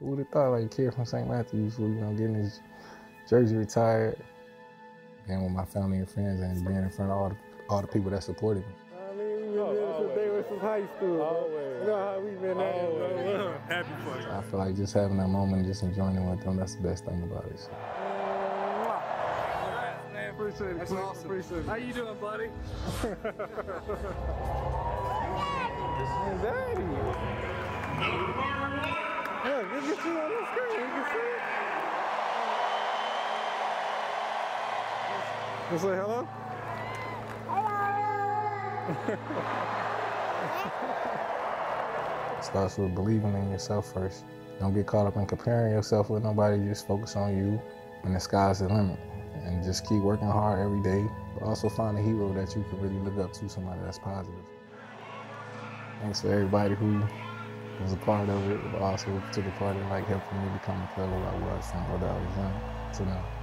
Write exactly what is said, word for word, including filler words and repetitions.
Who would have thought, like, kid from Saint Matthews, who, you know, getting his jersey retired, being with my family and friends, and being in front of all the, all the people that supported me. I mean, we've been oh, since they were since high school. Always. You know how we've been at. Happy for you. I feel like just having that moment, just enjoying it with them, that's the best thing about it. So. Appreciate it. That's awesome. Appreciate it. How you doing, buddy? Daddy. Look, look at you on the screen. You can see it. You say hello? Hello. It starts with believing in yourself first. Don't get caught up in comparing yourself with nobody. Just focus on you, and the sky's the limit. And just keep working hard every day, but also find a hero that you can really look up to, somebody that's positive. Thanks to everybody who was a part of it, but also took a part in like helping me become a player I was, from what I was young to now.